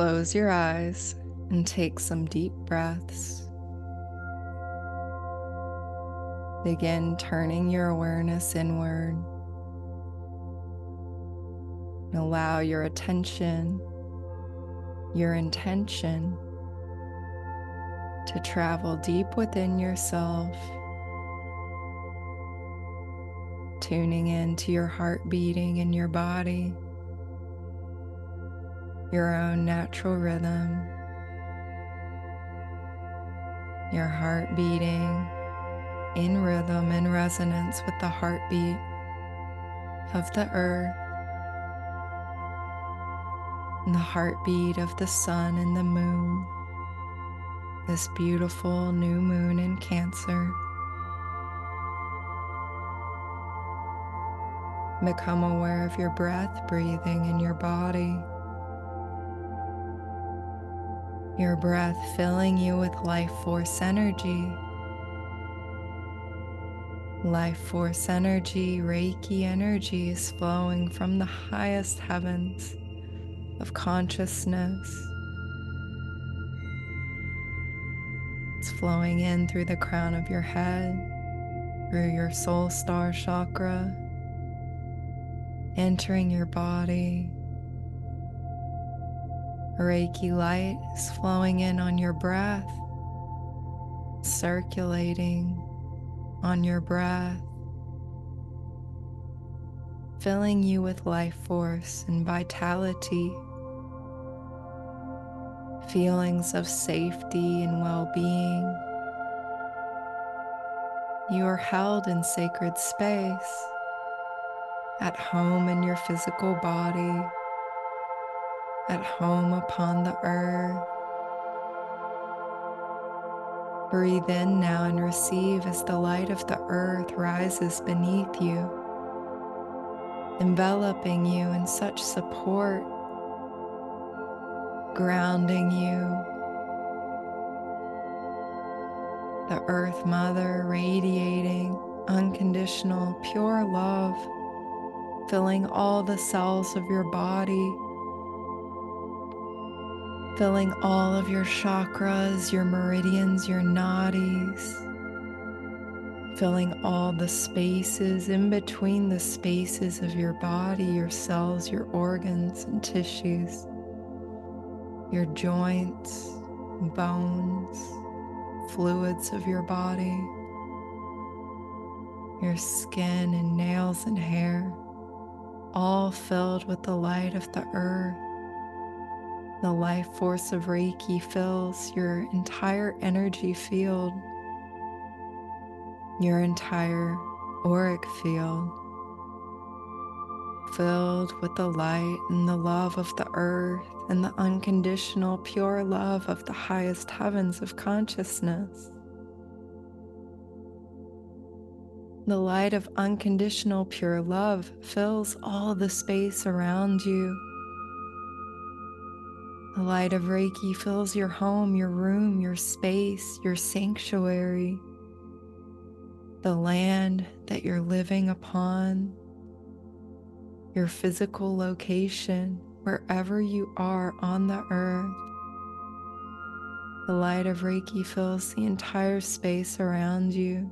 close your eyes and take some deep breaths. Begin turning your awareness inward. Allow your attention, your intention, to travel deep within yourself, tuning into your heart beating in your body, your own natural rhythm, your heart beating in rhythm and resonance with the heartbeat of the earth, and the heartbeat of the sun and the moon, this beautiful new moon in Cancer. Become aware of your breath breathing in your body, your breath filling you with life force energy. Life force energy, Reiki energy, is flowing from the highest heavens of consciousness. It's flowing in through the crown of your head, through your soul star chakra, entering your body. Reiki light is flowing in on your breath, circulating on your breath, filling you with life force and vitality, feelings of safety and well-being. You are held in sacred space, at home in your physical body, at home upon the earth. Breathe in now and receive as the light of the earth rises beneath you, enveloping you in such support, grounding you. The Earth Mother radiating unconditional, pure love, filling all the cells of your body, filling all of your chakras, your meridians, your nadis, filling all the spaces in between the spaces of your body, your cells, your organs and tissues, your joints, bones, fluids of your body, your skin and nails and hair, all filled with the light of the earth. The life force of Reiki fills your entire energy field, your entire auric field, filled with the light and the love of the earth and the unconditional pure love of the highest heavens of consciousness. The light of unconditional pure love fills all the space around you. The light of Reiki fills your home, your room, your space, your sanctuary, the land that you're living upon, your physical location, wherever you are on the earth. The light of Reiki fills the entire space around you,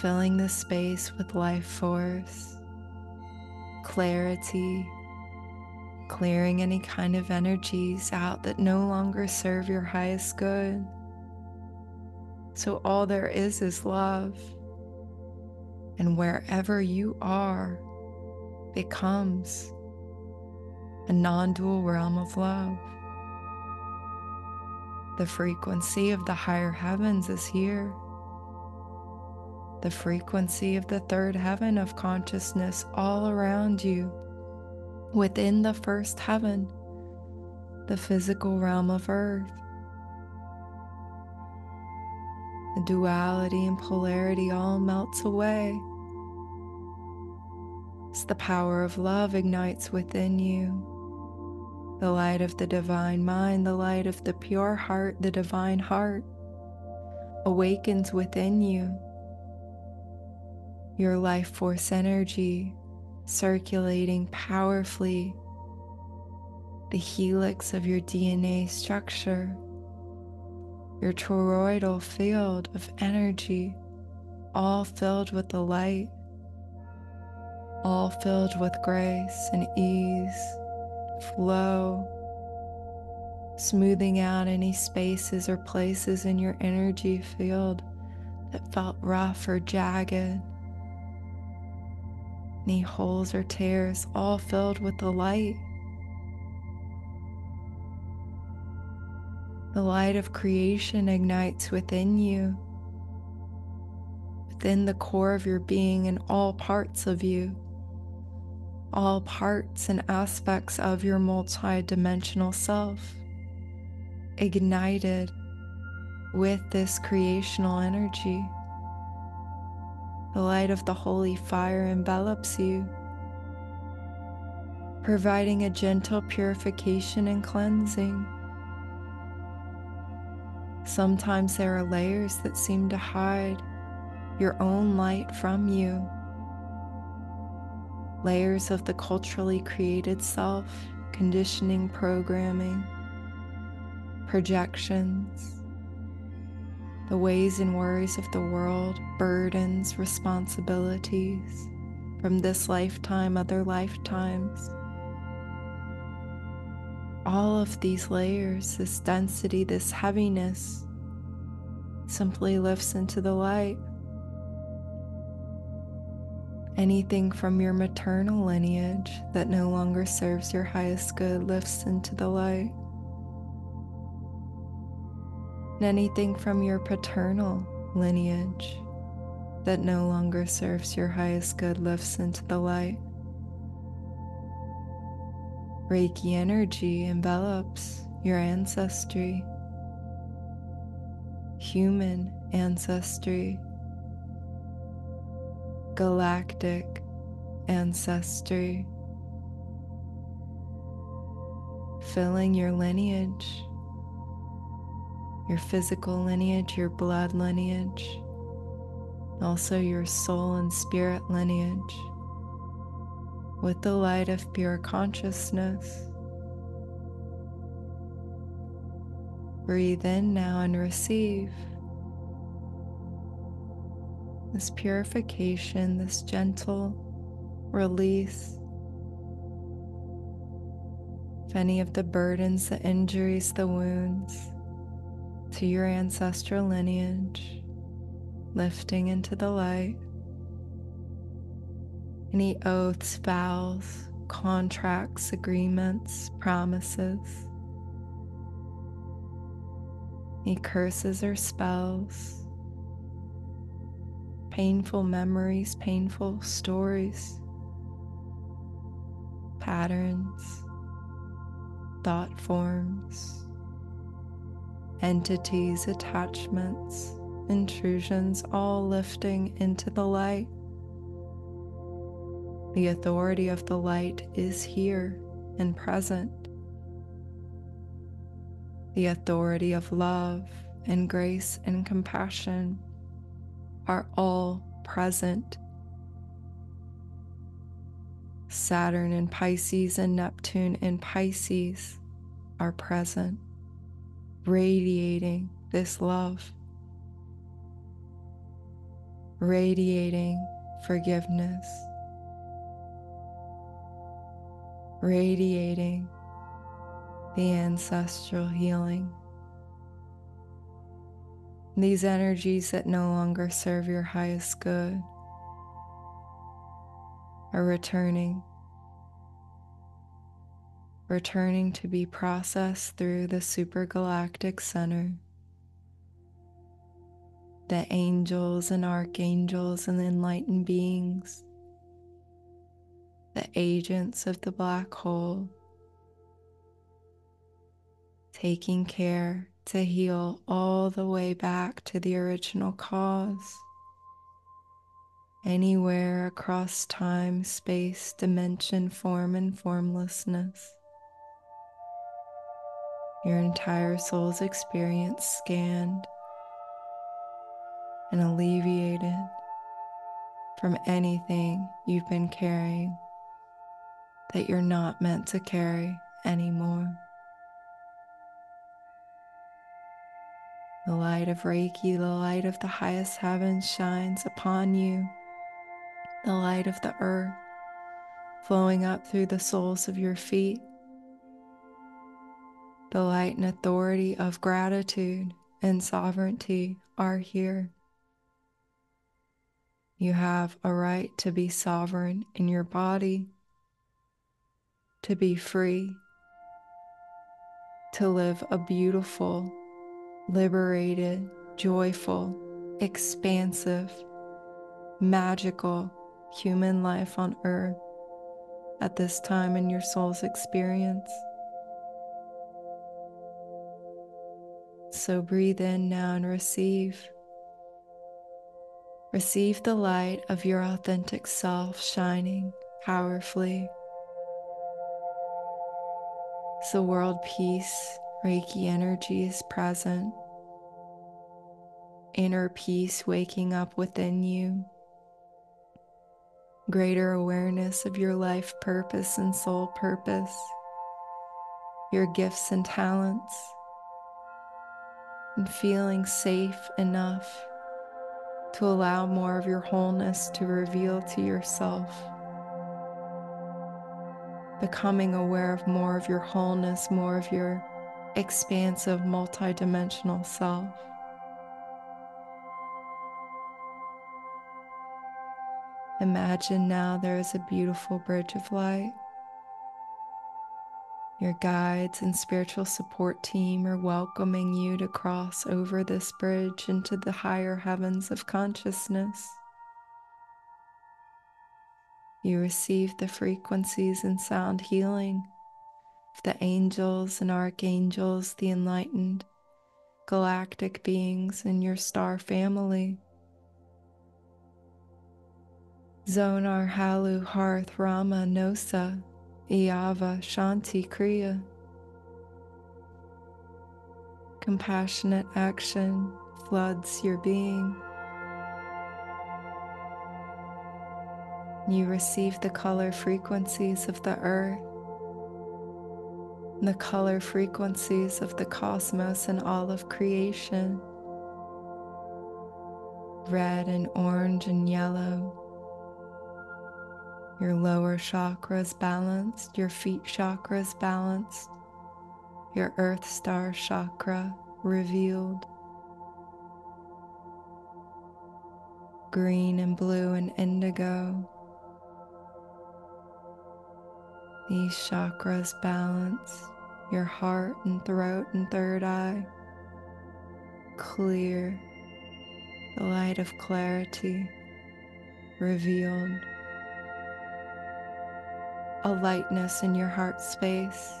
filling the space with life force, clarity, clearing any kind of energies out that no longer serve your highest good. So all there is love, and wherever you are becomes a non-dual realm of love. The frequency of the higher heavens is here. The frequency of the third heaven of consciousness all around you, within the first heaven, the physical realm of earth. The duality and polarity all melts away as the power of love ignites within you. The light of the divine mind, the light of the pure heart, the divine heart, awakens within you. Your life force energy circulating powerfully the helix of your DNA structure, your toroidal field of energy, all filled with the light, all filled with grace and ease, flow, smoothing out any spaces or places in your energy field that felt rough or jagged, any holes or tears, all filled with the light. The light of creation ignites within you, within the core of your being and all parts of you, all parts and aspects of your multi-dimensional self, ignited with this creational energy. The light of the holy fire envelops you, providing a gentle purification and cleansing. Sometimes there are layers that seem to hide your own light from you, layers of the culturally created self, conditioning, programming, projections, the ways and worries of the world, burdens, responsibilities from this lifetime, other lifetimes. All of these layers, this density, this heaviness, simply lifts into the light. Anything from your maternal lineage that no longer serves your highest good lifts into the light. And anything from your paternal lineage that no longer serves your highest good lifts into the light. Reiki energy envelops your ancestry, human ancestry, galactic ancestry, filling your lineage, your physical lineage, your blood lineage, also your soul and spirit lineage, with the light of pure consciousness. Breathe in now and receive this purification, this gentle release of any of the burdens, the injuries, the wounds to your ancestral lineage, lifting into the light. Any oaths, vows, contracts, agreements, promises, any curses or spells, painful memories, painful stories, patterns, thought forms, entities, attachments, intrusions, all lifting into the light. The authority of the light is here and present. The authority of love and grace and compassion are all present. Saturn in Pisces and Neptune in Pisces are present, radiating this love, radiating forgiveness, radiating the ancestral healing. These energies that no longer serve your highest good are returning to be processed through the supergalactic center. The angels and archangels and enlightened beings, the agents of the black hole, taking care to heal all the way back to the original cause, anywhere across time, space, dimension, form, and formlessness. Your entire soul's experience scanned and alleviated from anything you've been carrying that you're not meant to carry anymore. The light of Reiki, the light of the highest heaven shines upon you. The light of the earth flowing up through the soles of your feet. The light and authority of gratitude and sovereignty are here. You have a right to be sovereign in your body, to be free, to live a beautiful, liberated, joyful, expansive, magical human life on earth at this time in your soul's experience. So breathe in now and receive. Receive the light of your authentic self shining powerfully. So world peace, Reiki energy is present. Inner peace waking up within you. Greater awareness of your life purpose and soul purpose. Your gifts and talents. And feeling safe enough to allow more of your wholeness to reveal to yourself. Becoming aware of more of your wholeness, more of your expansive, multidimensional self. Imagine now there is a beautiful bridge of light. Your guides and spiritual support team are welcoming you to cross over this bridge into the higher heavens of consciousness. You receive the frequencies and sound healing of the angels and archangels, the enlightened galactic beings in your star family. Zonar, Halu, Harth, Rama, Nosa, Iyava, Shanti, Kriya. Compassionate action floods your being. You receive the color frequencies of the earth, the color frequencies of the cosmos and all of creation. Red and orange and yellow. Your lower chakras balanced, your feet chakras balanced, your earth star chakra revealed. Green and blue and indigo. These chakras balance your heart and throat and third eye. Clear, the light of clarity revealed. A lightness in your heart space.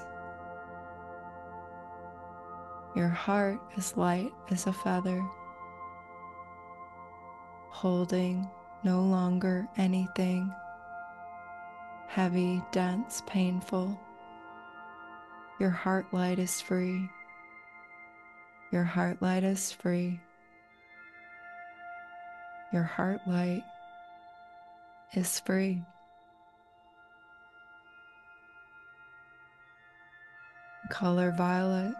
Your heart is light as a feather, holding no longer anything heavy, dense, painful. Your heart light is free. Your heart light is free. Your heart light is free. Color violet,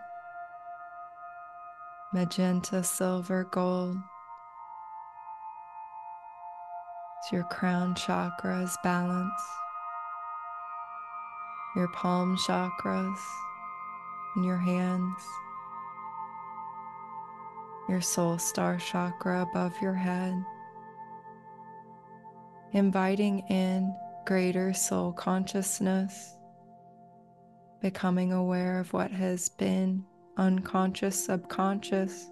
magenta, silver, gold. So your crown chakra is balanced, your palm chakras and your hands, your soul star chakra above your head, inviting in greater soul consciousness. Becoming aware of what has been unconscious, subconscious,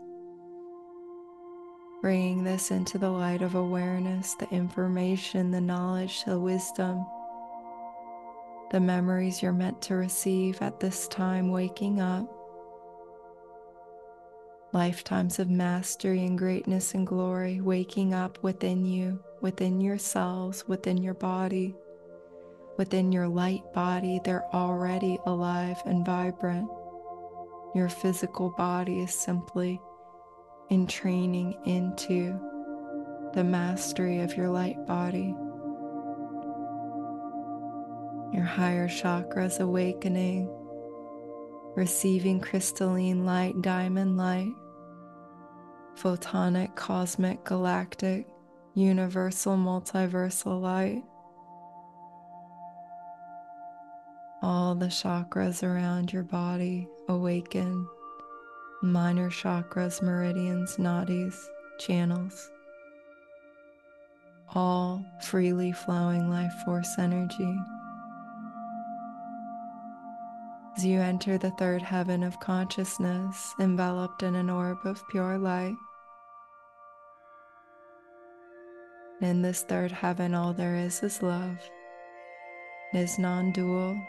bringing this into the light of awareness, the information, the knowledge, the wisdom, the memories you're meant to receive at this time, waking up, lifetimes of mastery and greatness and glory, waking up within you, within your cells, within your body. Within your light body, they're already alive and vibrant. Your physical body is simply entraining into the mastery of your light body. Your higher chakras awakening, receiving crystalline light, diamond light, photonic, cosmic, galactic, universal, multiversal light. All the chakras around your body awaken, minor chakras, meridians, nadis, channels, all freely flowing life force energy. As you enter the third heaven of consciousness, enveloped in an orb of pure light, in this third heaven, all there is love. It is non-dual,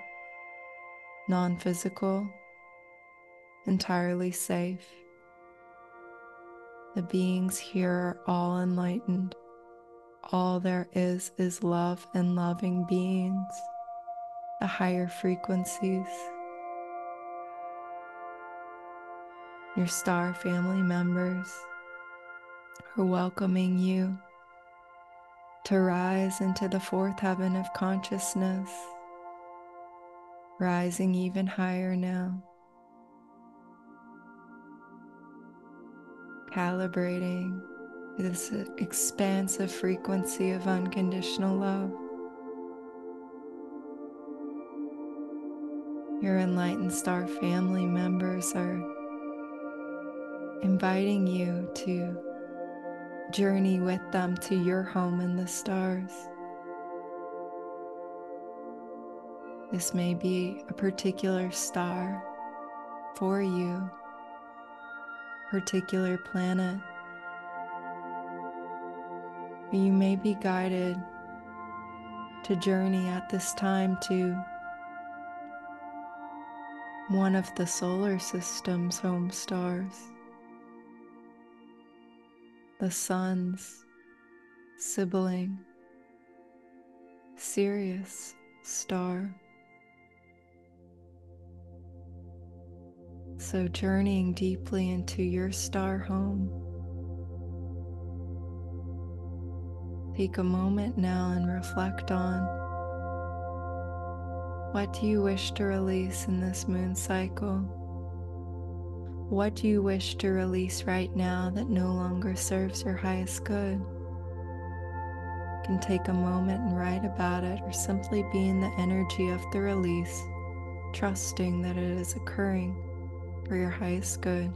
non-physical, entirely safe. The beings here are all enlightened. All there is love and loving beings, the higher frequencies. Your star family members are welcoming you to rise into the fourth heaven of consciousness, rising even higher now, calibrating this expansive frequency of unconditional love. Your enlightened star family members are inviting you to journey with them to your home in the stars. This may be a particular star for you, particular planet. You may be guided to journey at this time to one of the solar system's home stars, the sun's sibling, Sirius star. So journeying deeply into your star home, take a moment now and reflect on, what do you wish to release in this moon cycle? What do you wish to release right now that no longer serves your highest good? You can take a moment and write about it, or simply be in the energy of the release, trusting that it is occurring for your highest good.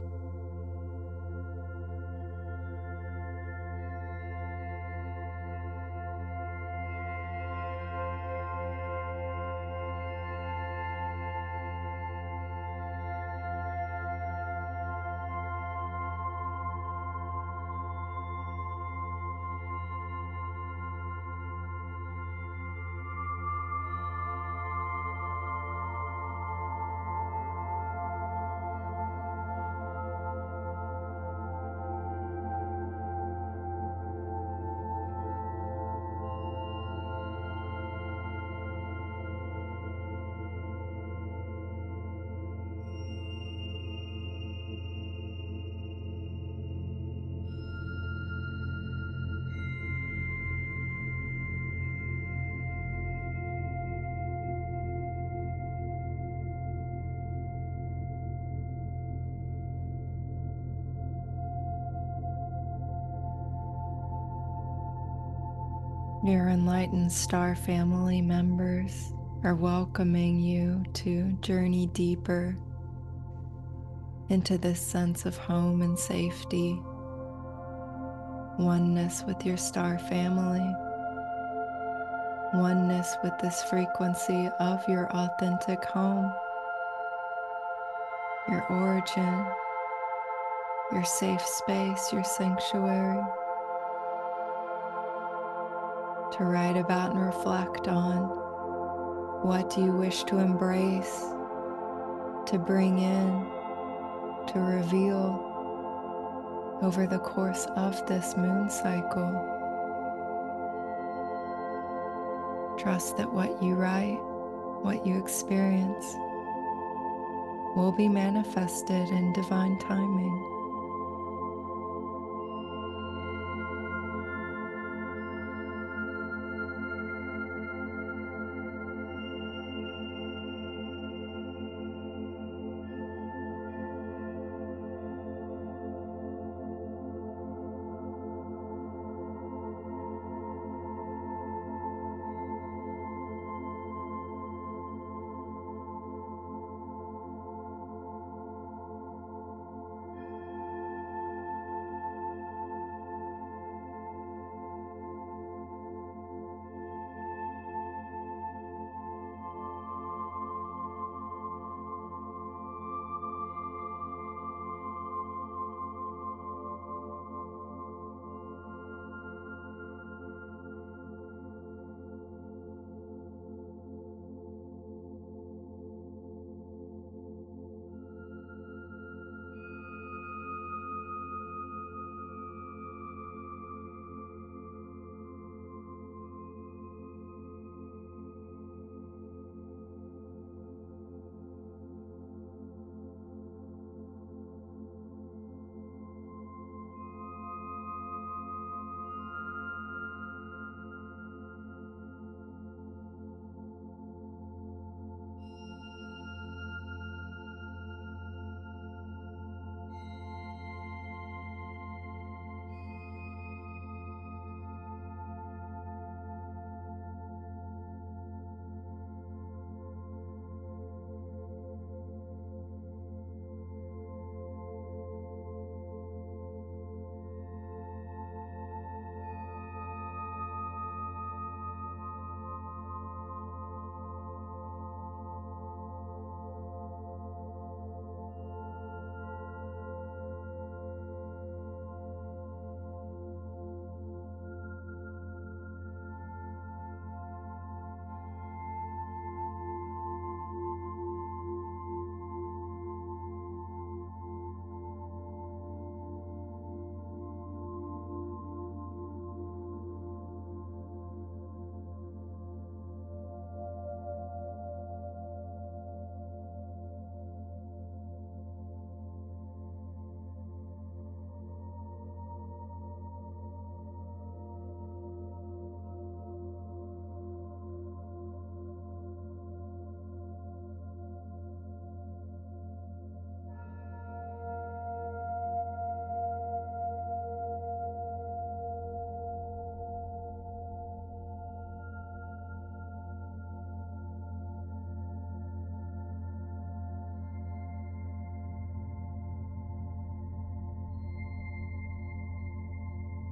Your enlightened star family members are welcoming you to journey deeper into this sense of home and safety, oneness with your star family, oneness with this frequency of your authentic home, your origin, your safe space, your sanctuary. To write about and reflect on, what do you wish to embrace, to bring in, to reveal over the course of this moon cycle? Trust that what you write, what you experience, will be manifested in divine timing.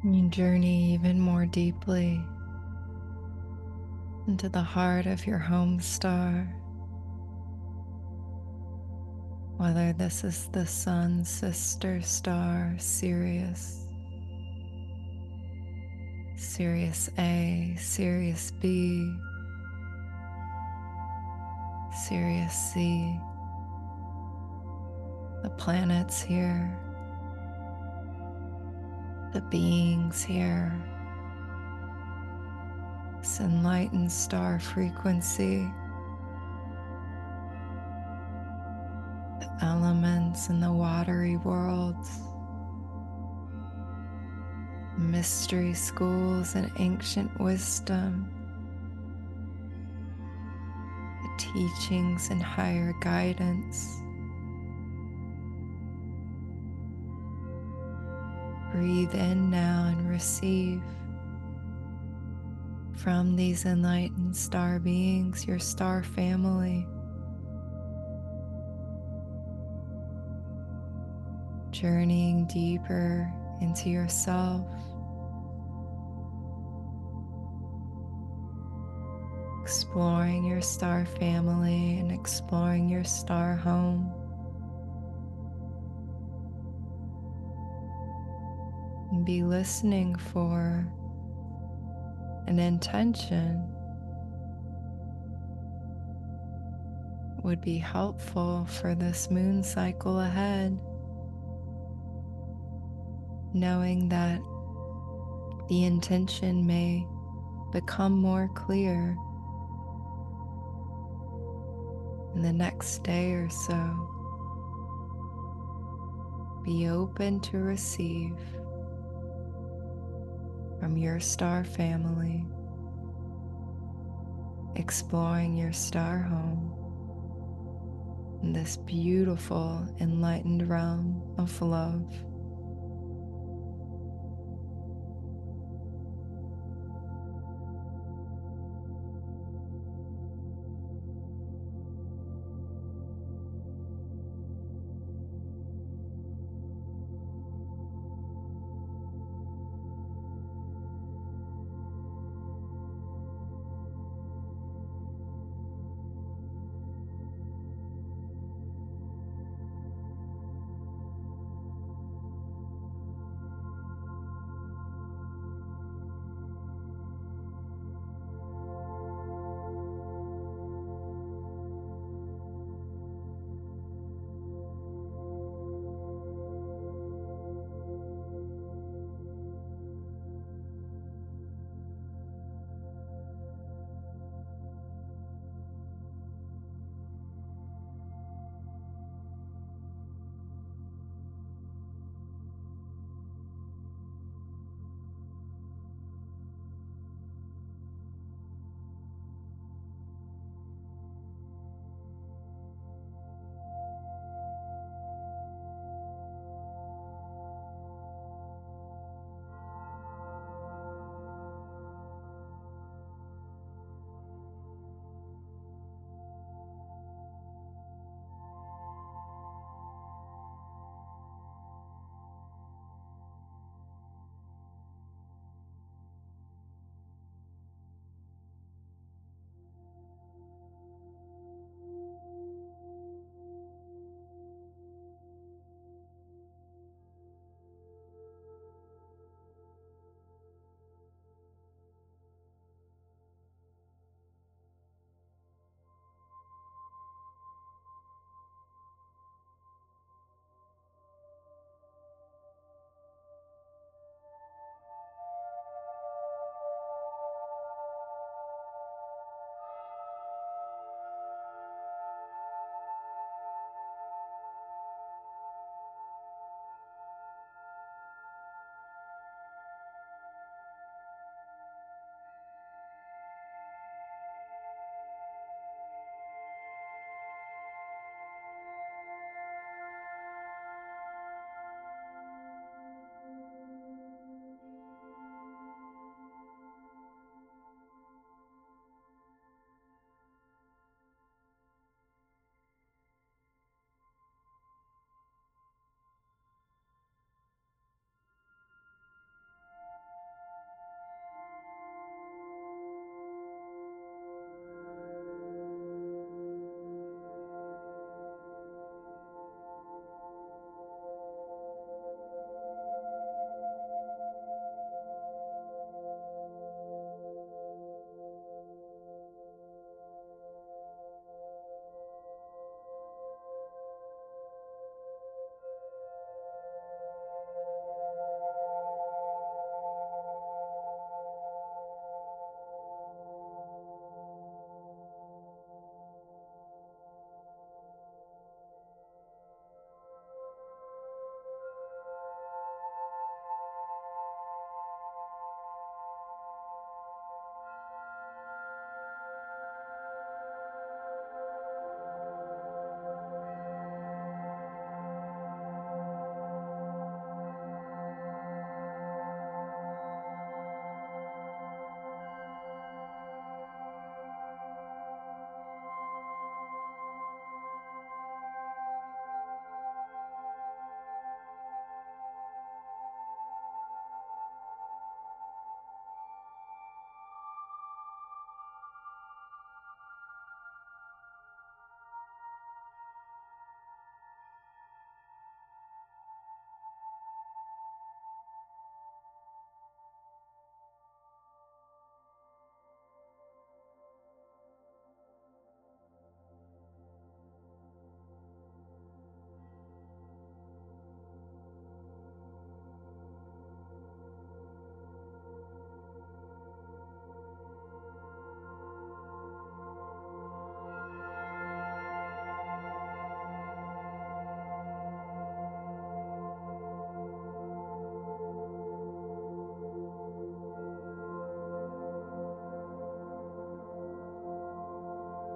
You journey even more deeply into the heart of your home star, whether this is the sun's sister star, Sirius, Sirius A, Sirius B, Sirius C, the planets here, the beings here. This enlightened star frequency, the elements and the watery worlds, mystery schools and ancient wisdom, the teachings and higher guidance. Breathe in now and receive from these enlightened star beings, your star family. Journeying deeper into yourself, exploring your star family and exploring your star home. And be listening for an intention would be helpful for this moon cycle ahead, knowing that the intention may become more clear in the next day or so. Be open to receive from your star family, exploring your star home in this beautiful enlightened realm of love.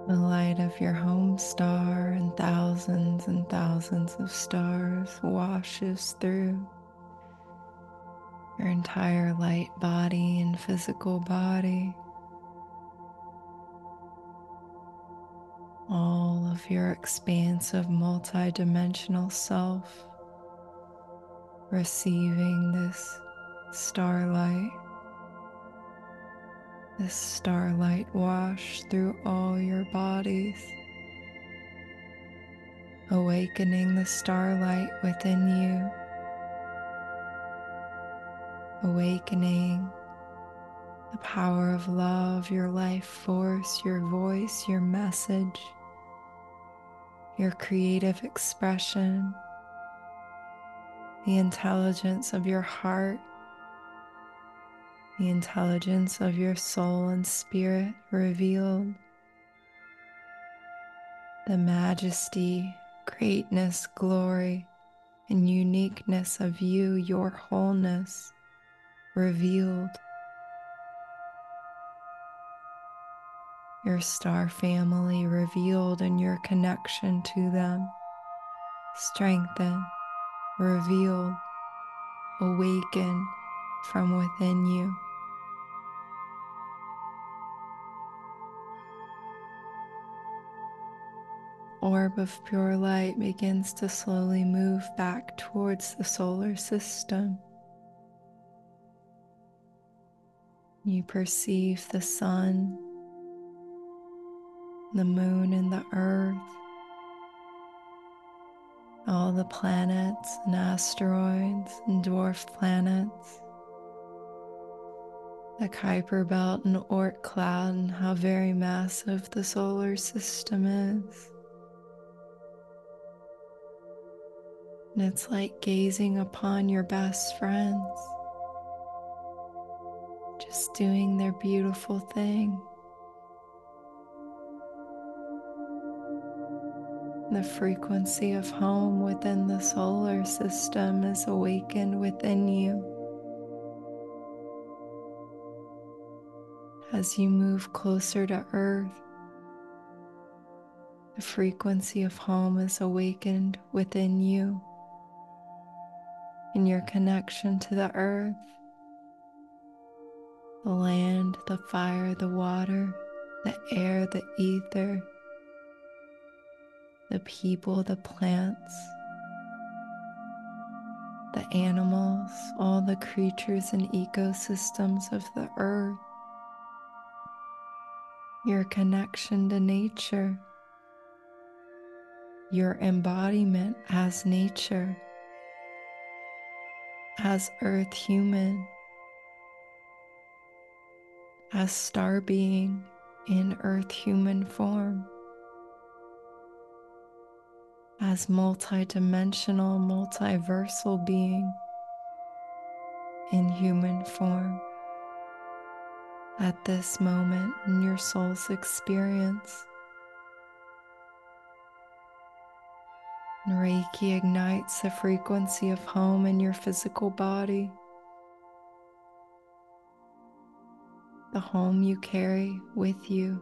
the light of your home star and thousands of stars washes through your entire light body and physical body. All of your expansive multi-dimensional self receiving this starlight. This starlight wash through all your bodies, awakening the starlight within you, awakening the power of love, your life force, your voice, your message, your creative expression, the intelligence of your heart, the intelligence of your soul and spirit revealed, the majesty, greatness, glory, and uniqueness of you, your wholeness revealed. Your star family revealed and your connection to them strengthened, revealed, awakened from within you. Orb of pure light begins to slowly move back towards the solar system. You perceive the sun, the moon and the earth, all the planets and asteroids and dwarf planets, the Kuiper belt and Oort cloud and how very massive the solar system is. And it's like gazing upon your best friends, just doing their beautiful thing. The frequency of home within the solar system is awakened within you. As you move closer to Earth, the frequency of home is awakened within you, in your connection to the earth, the land, the fire, the water, the air, the ether, the people, the plants, the animals, all the creatures and ecosystems of the earth, your connection to nature, your embodiment as nature, as earth human, as star being in earth human form, as multidimensional, multiversal being in human form at this moment in your soul's experience. And Reiki ignites the frequency of home in your physical body, the home you carry with you.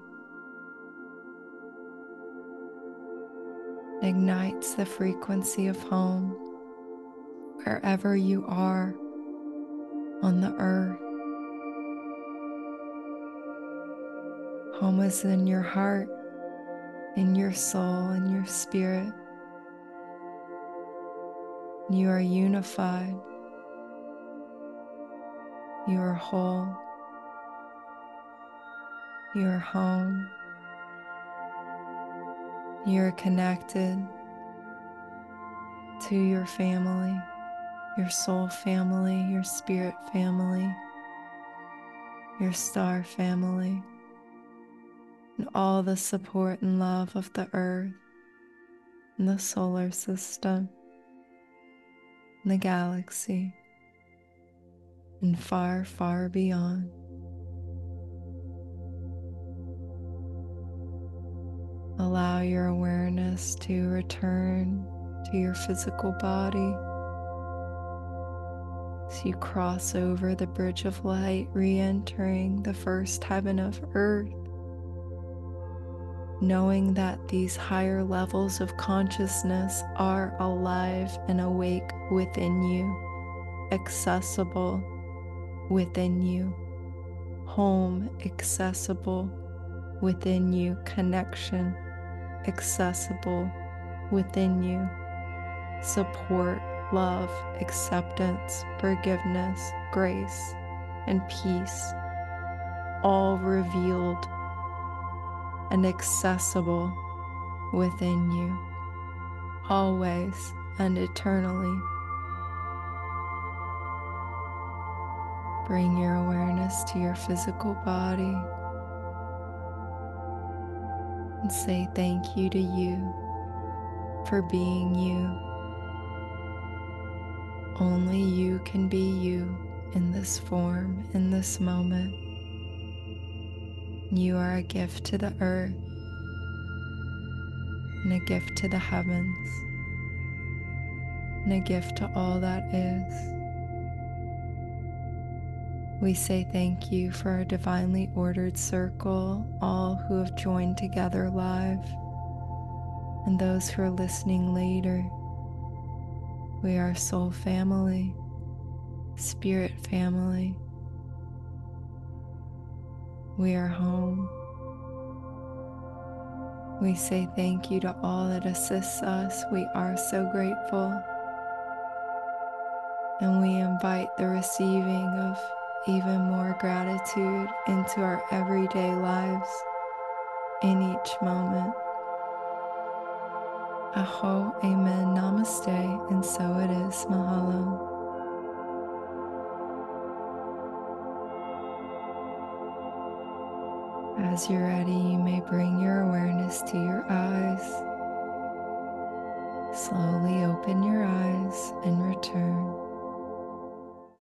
Ignites the frequency of home wherever you are on the earth. Home is in your heart, in your soul, in your spirit. You are unified. You are whole. You are home. You're connected to your family, your soul family, your spirit family, your star family, and all the support and love of the earth and the solar system and the galaxy and far, far beyond. Allow your awareness to return to your physical body as you cross over the bridge of light, re-entering the first heaven of earth, knowing that these higher levels of consciousness are alive and awake within you, accessible within you, home accessible within you, connection accessible within you, support, love, acceptance, forgiveness, grace, and peace, all revealed and accessible within you, always and eternally. Bring your awareness to your physical body and say thank you to you for being you. Only you can be you in this form, in this moment. You are a gift to the earth and a gift to the heavens and a gift to all that is. We say thank you for our divinely ordered circle, all who have joined together live, and those who are listening later. We are soul family, spirit family. We are home. We say thank you to all that assists us. We are so grateful. And we invite the receiving of even more gratitude into our everyday lives in each moment. Aho, amen, namaste, and so it is. Mahalo. As you're ready, you may bring your awareness to your eyes. Slowly open your eyes and return.